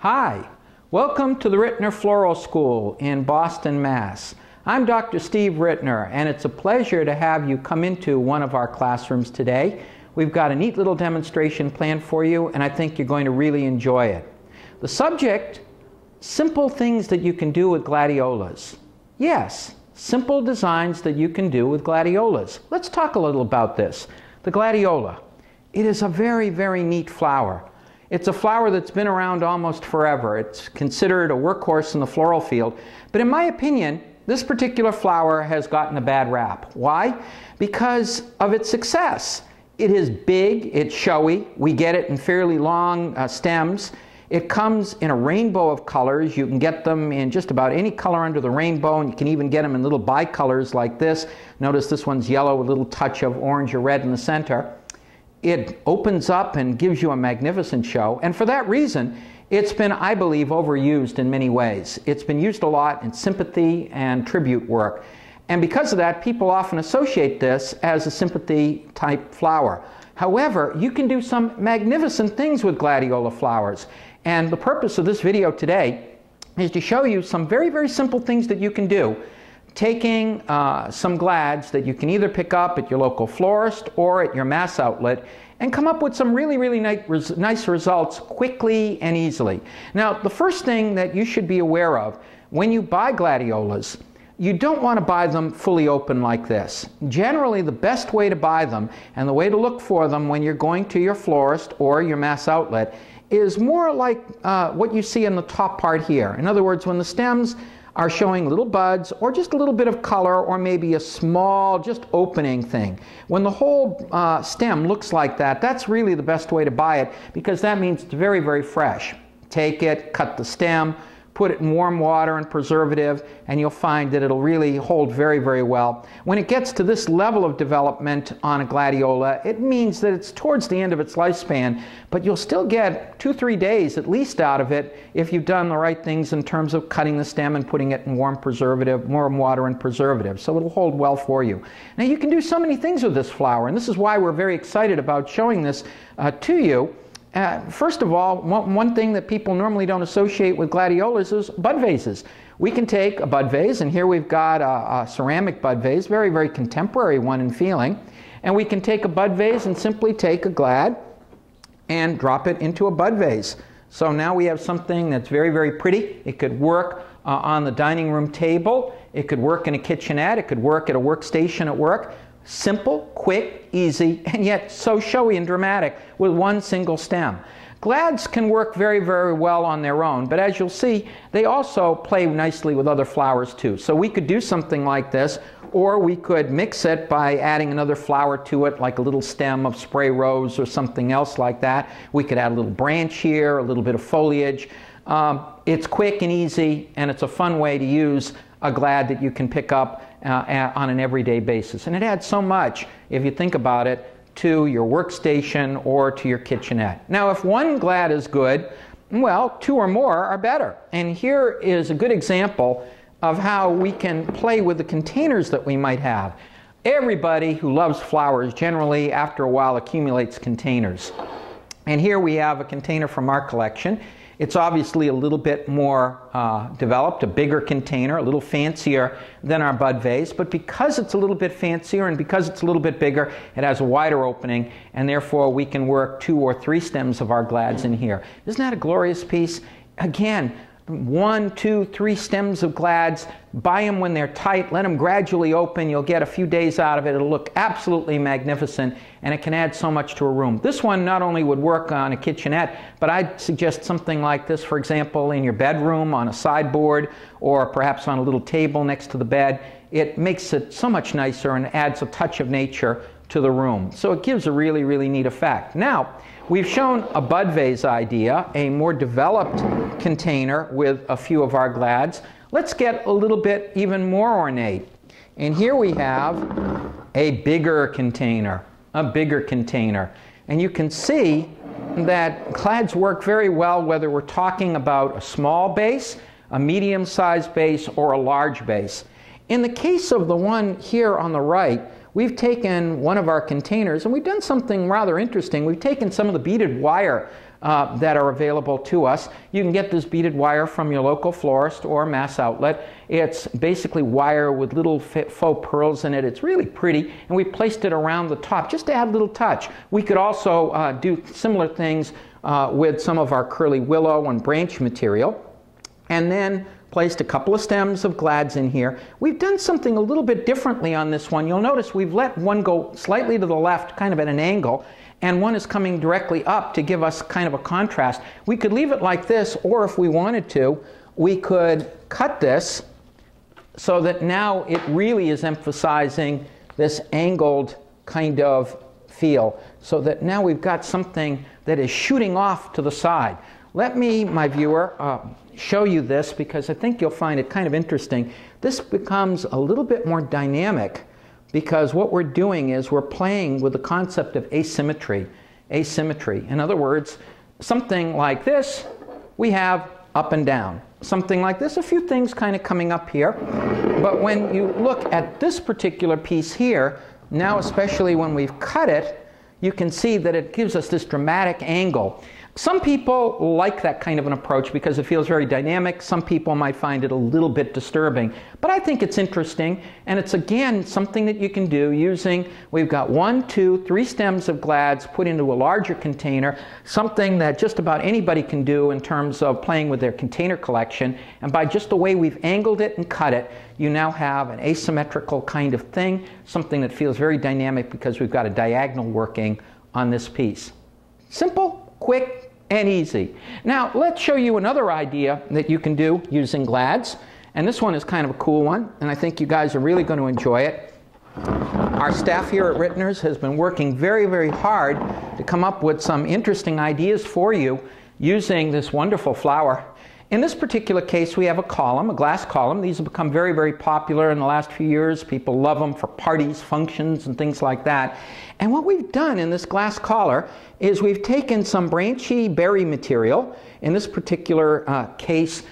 Hi, welcome to the Rittner Floral School in Boston, Mass. I'm Dr. Steve Rittner, and it's a pleasure to have you come into one of our classrooms today. We've got a neat little demonstration planned for you, and I think you're going to really enjoy it. The subject, simple things that you can do with gladiolas. Yes, simple designs that you can do with gladiolas. Let's talk a little about this. The gladiola, it is a very, very neat flower. It's a flower that's been around almost forever. It's considered a workhorse in the floral field. But in my opinion, this particular flower has gotten a bad rap. Why? Because of its success. It is big, it's showy. We get it in fairly long stems. It comes in a rainbow of colors. You can get them in just about any color under the rainbow, and you can even get them in little bicolors like this. Notice this one's yellow with a little touch of orange or red in the center. It opens up and gives you a magnificent show, and for that reason it's been, I believe, overused in many ways. It's been used a lot in sympathy and tribute work, and because of that people often associate this as a sympathy type flower. However, you can do some magnificent things with gladiola flowers, and the purpose of this video today is to show you some very, very simple things that you can do taking some glads that you can either pick up at your local florist or at your mass outlet and come up with some really, really nice results quickly and easily. Now, the first thing that you should be aware of when you buy gladiolas, you don't want to buy them fully open like this. Generally, the best way to buy them and the way to look for them when you're going to your florist or your mass outlet is more like what you see in the top part here. In other words, when the stems are showing little buds or just a little bit of color or maybe a small just opening thing. When the whole stem looks like that, that's really the best way to buy it, because that means it's very, very fresh. Take it, cut the stem, put it in warm water and preservative, and you'll find that it'll really hold very, very well. When it gets to this level of development on a gladiola, it means that it's towards the end of its lifespan, but you'll still get 2-3 days at least out of it if you've done the right things in terms of cutting the stem and putting it in warm water and preservative, so it'll hold well for you. Now, you can do so many things with this flower, and this is why we're very excited about showing this to you. First of all, one thing that people normally don't associate with gladiolas is bud vases. We can take a bud vase, and here we've got a ceramic bud vase, very, very contemporary one in feeling, and we can take a bud vase and simply take a glad and drop it into a bud vase. So now we have something that's very, very pretty. It could work on the dining room table, it could work in a kitchenette, it could work at a workstation at work. Simple, quick, easy, and yet so showy and dramatic with one single stem. Glads can work very, very well on their own, but as you'll see, they also play nicely with other flowers too. So we could do something like this, or we could mix it by adding another flower to it, like a little stem of spray rose or something else like that. We could add a little branch here, a little bit of foliage. It's quick and easy, and it's a fun way to use a glad that you can pick up on an everyday basis. And it adds so much, if you think about it, to your workstation or to your kitchenette. Now, if one glad is good, well, two or more are better. And here is a good example of how we can play with the containers that we might have. Everybody who loves flowers generally, after a while, accumulates containers. And here we have a container from our collection. It's obviously a little bit more developed, a bigger container, a little fancier than our bud vase, but because it's a little bit fancier and because it's a little bit bigger, it has a wider opening, and therefore we can work 2 or 3 stems of our glads in here. Isn't that a glorious piece? Again, 1, 2, 3 stems of glads. Buy them when they're tight, let them gradually open, you'll get a few days out of it, it'll look absolutely magnificent, and it can add so much to a room. This one not only would work on a kitchenette, but I'd suggest something like this, for example, in your bedroom, on a sideboard, or perhaps on a little table next to the bed. It makes it so much nicer and adds a touch of nature to the room. So it gives a really, really neat effect. Now, we've shown a bud vase idea, a more developed container with a few of our glads. Let's get a little bit even more ornate. And here we have a bigger container, And you can see that glads work very well whether we're talking about a small base, a medium-sized base, or a large base. In the case of the one here on the right, we've taken one of our containers and we've done something rather interesting. We've taken some of the beaded wire that are available to us. You can get this beaded wire from your local florist or mass outlet. It's basically wire with little faux pearls in it. It's really pretty, and we placed it around the top just to add a little touch. We could also do similar things with some of our curly willow and branch material, and then placed a couple of stems of glads in here. We've done something a little bit differently on this one. You'll notice we've let one go slightly to the left, kind of at an angle, and one is coming directly up to give us kind of a contrast. We could leave it like this, or if we wanted to, we could cut this so that now it really is emphasizing this angled kind of feel, so that now we've got something that is shooting off to the side. Let me, my viewer, show you this, because I think you'll find it kind of interesting. This becomes a little bit more dynamic, because what we're doing is we're playing with the concept of asymmetry. Asymmetry. In other words, something like this, we have up and down. Something like this, a few things kind of coming up here. But when you look at this particular piece here, now especially when we've cut it, you can see that it gives us this dramatic angle. Some people like that kind of an approach because it feels very dynamic. Some people might find it a little bit disturbing. But I think it's interesting, and it's again something that you can do using, we've got 1, 2, 3 stems of glads put into a larger container, something that just about anybody can do in terms of playing with their container collection. And by just the way we've angled it and cut it, you now have an asymmetrical kind of thing, something that feels very dynamic because we've got a diagonal working on this piece. Simple, quick, and easy. Now let's show you another idea that you can do using glads, and this one is kind of a cool one, and I think you guys are really going to enjoy it. Our staff here at Rittners has been working very, very hard to come up with some interesting ideas for you using this wonderful flower. In this particular case, we have a column, a glass column. These have become very, very popular in the last few years. People love them for parties, functions, and things like that. And what we've done in this glass collar is we've taken some branchy berry material. In this particular case,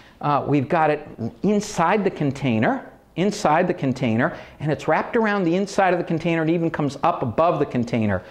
we've got it inside the container, and it's wrapped around the inside of the container. It even comes up above the container.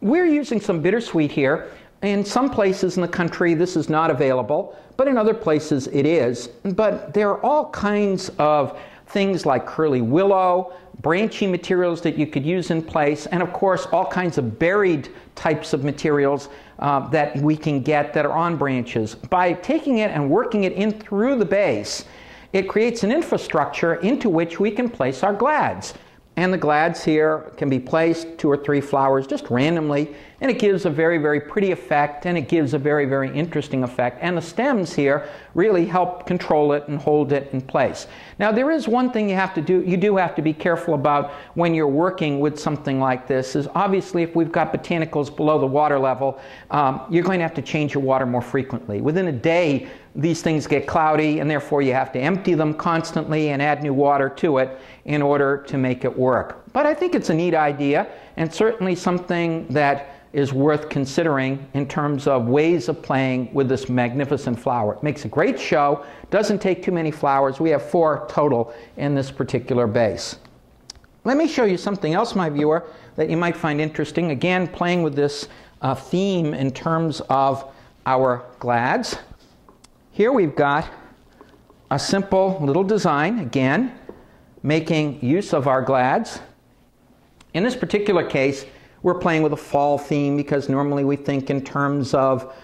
We're using some bittersweet here. In some places in the country, this is not available, but in other places it is. But there are all kinds of things like curly willow, branchy materials that you could use in place, and of course all kinds of buried types of materials that we can get that are on branches. By taking it and working it in through the base, it creates an infrastructure into which we can place our glads. And the glads here can be placed 2 or 3 flowers just randomly, and it gives a very, very pretty effect, and it gives a very, very interesting effect. And the stems here really help control it and hold it in place. Now there is one thing you have to do, you do have to be careful about when you're working with something like this, is obviously if we've got botanicals below the water level, you're going to have to change your water more frequently. Within a day, these things get cloudy, and therefore you have to empty them constantly and add new water to it in order to make it work. But I think it's a neat idea, and certainly something that is worth considering in terms of ways of playing with this magnificent flower. It makes a great show, doesn't take too many flowers. We have 4 total in this particular base. Let me show you something else, my viewer, that you might find interesting. Again, playing with this theme in terms of our glads. Here we've got a simple little design, again, making use of our glads. In this particular case, we're playing with a fall theme, because normally we think in terms of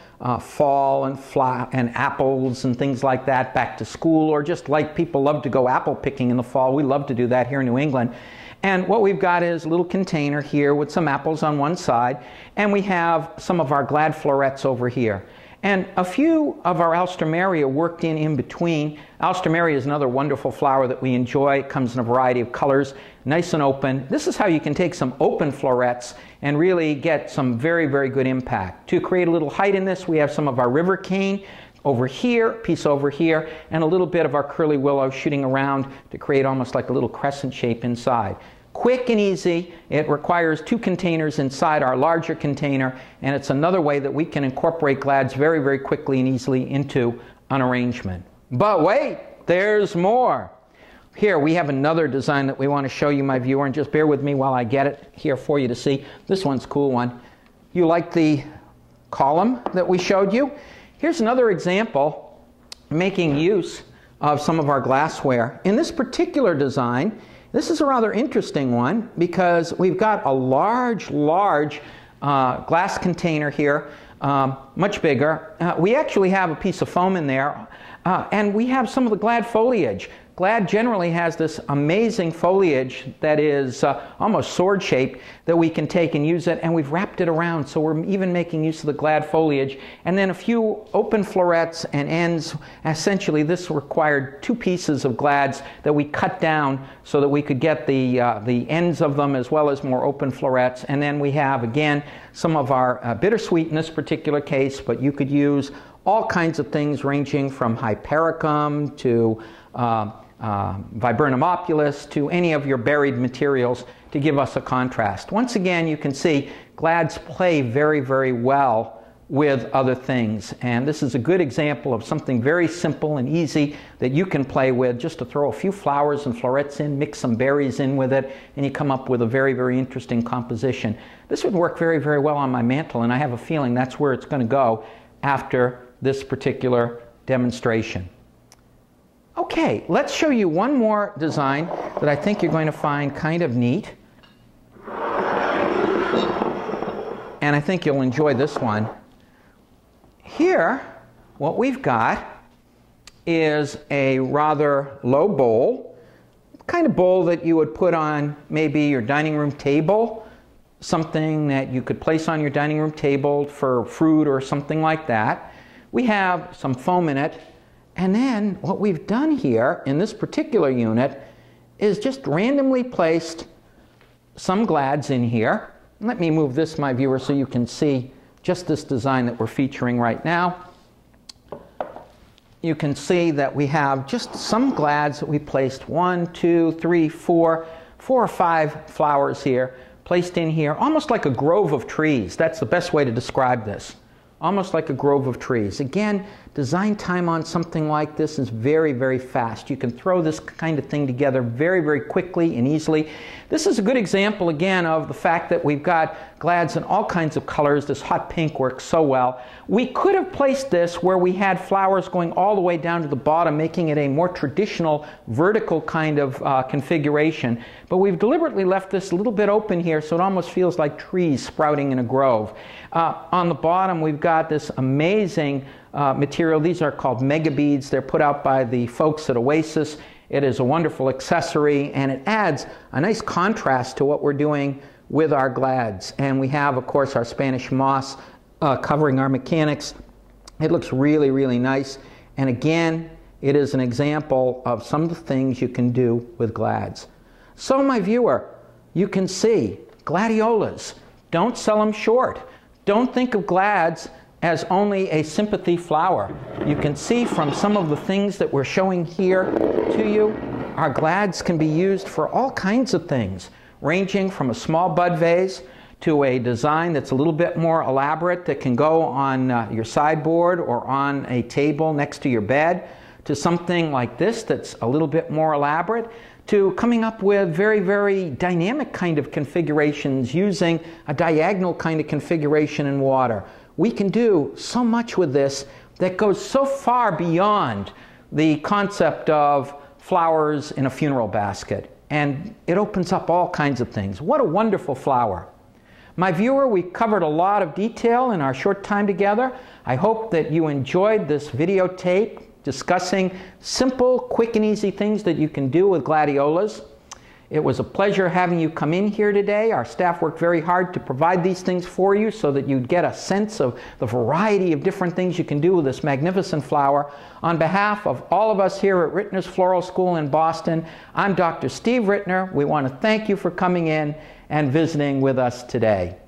fall and apples and things like that, back to school, or just like people love to go apple picking in the fall. We love to do that here in New England. And what we've got is a little container here with some apples on one side, and we have some of our glad florets over here. And a few of our Alstroemeria worked in between. Alstroemeria is another wonderful flower that we enjoy. It comes in a variety of colors, nice and open. This is how you can take some open florets and really get some very, very good impact. To create a little height in this, we have some of our river cane over here, piece over here, and a little bit of our curly willow shooting around to create almost like a little crescent shape inside. Quick and easy. It requires 2 containers inside our larger container, and it's another way that we can incorporate glads very, very quickly and easily into an arrangement. But wait, there's more. Here we have another design that we want to show you, my viewer, and just bear with me while I get it here for you to see. This one's a cool one. You like the column that we showed you? Here's another example making use of some of our glassware. In this particular design, this is a rather interesting one because we've got a large glass container here, much bigger. We actually have a piece of foam in there, and we have some of the Glad foliage. Glad generally has this amazing foliage that is almost sword-shaped that we can take and use it, and we've wrapped it around, so we're even making use of the Glad foliage. And then a few open florets and ends. Essentially, this required two pieces of Glads that we cut down so that we could get the ends of them as well as more open florets. And then we have, again, some of our bittersweet in this particular case, but you could use all kinds of things ranging from hypericum to viburnum opulus to any of your buried materials to give us a contrast. Once again, you can see Glads play very, very well with other things, and this is a good example of something very simple and easy that you can play with, just to throw a few flowers and florets in, mix some berries in with it, and you come up with a very, very interesting composition. This would work very, very well on my mantle, and I have a feeling that's where it's going to go after this particular demonstration. Okay, let's show you one more design that I think you're going to find kind of neat. And I think you'll enjoy this one. Here, what we've got is a rather low bowl, the kind of bowl that you would put on maybe your dining room table, something that you could place on your dining room table for fruit or something like that. We have some foam in it. And then what we've done here in this particular unit is just randomly placed some Glads in here. Let me move this, my viewer, so you can see just this design that we're featuring right now. You can see that we have just some Glads that we placed 4 or 5 flowers here, placed in here, almost like a grove of trees. That's the best way to describe this. Almost like a grove of trees. Again, design time on something like this is very, very fast. You can throw this kind of thing together very, very quickly and easily. This is a good example, again, of the fact that we've got Glads in all kinds of colors. This hot pink works so well. We could have placed this where we had flowers going all the way down to the bottom, making it a more traditional vertical kind of configuration. But we've deliberately left this a little bit open here so it almost feels like trees sprouting in a grove. On the bottom, we've got this amazing material. These are called Mega Beads. They're put out by the folks at Oasis. It is a wonderful accessory, and it adds a nice contrast to what we're doing with our Glads. And we have, of course, our Spanish moss covering our mechanics. It looks really, really nice. And again, it is an example of some of the things you can do with Glads. So, my viewer, you can see Gladiolas. Don't sell them short. Don't think of Glads as only a sympathy flower. You can see from some of the things that we're showing here to you, our Glads can be used for all kinds of things, ranging from a small bud vase to a design that's a little bit more elaborate that can go on your sideboard or on a table next to your bed, to something like this that's a little bit more elaborate, to coming up with very, very dynamic kind of configurations using a diagonal kind of configuration in water. We can do so much with this that goes so far beyond the concept of flowers in a funeral basket. And it opens up all kinds of things. What a wonderful flower. My viewer, we covered a lot of detail in our short time together. I hope that you enjoyed this videotape discussing simple, quick and easy things that you can do with Gladiolas. It was a pleasure having you come in here today. Our staff worked very hard to provide these things for you so that you'd get a sense of the variety of different things you can do with this magnificent flower. On behalf of all of us here at Rittners Floral School in Boston, I'm Dr. Steve Rittner. We want to thank you for coming in and visiting with us today.